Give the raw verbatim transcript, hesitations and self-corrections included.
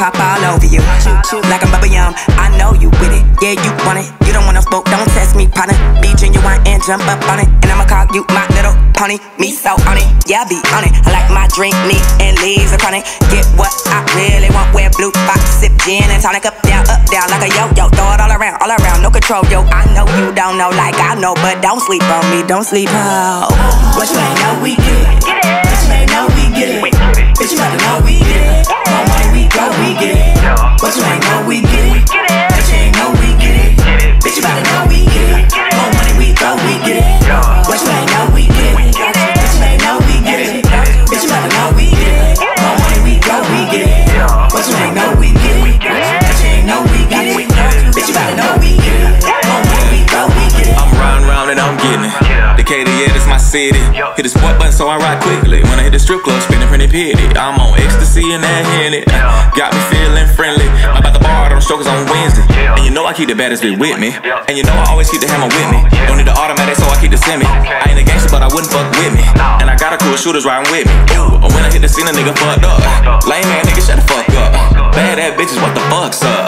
pop all over you. Like a bubble yum, I know you with it. Yeah, you want it. You don't want no smoke, don't test me, partner. Be genuine and jump up on it. And I'ma call you my little pony. Me so on it, yeah, be on it. I like my drink neat and leaves upon it. Get what I really want, wear blue box, sip gin and tonic. Up, down, up, down, like a yo-yo. Throw it all around, all around, no control, yo. I know you don't know like I know, but don't sleep on me, don't sleep, oh. What you ain't know we get, get it. Bitch, you ain't know we get it. Bitch, you better know we get it. One way we go, we get it. But you ain't know we get it. Bitch, you ain't know we get it. Bitch, you better know we get it. One way we go, we get it. But you ain't know we get it. Bitch, you ain't know we get it. Bitch, you better know we get it. One way we go, we get it. But you ain't know we get it. Bitch, you ain't know we get it. Bitch, you better know we get it. One way we go, we get it. I'm round round and I'm getting it. Decatur, yeah, that's my city. Hit the sport button so I ride quickly. When I hit the strip club, spinning pretty pity. I'm on Xtasy and that Henney. Got me feeling friendly. I'm about to bar on Strokers on Wednesday. And you know I keep the baddest bitch with me. And you know I always keep the hammer with me. Don't need the automatic, so I keep the semi. I ain't a gangster, but I wouldn't fuck with me. And I got a cool shooters riding with me. When I hit the scene, a nigga fucked up. Lame man, nigga, shut the fuck up. Bad ass bitches, what the fuck's up?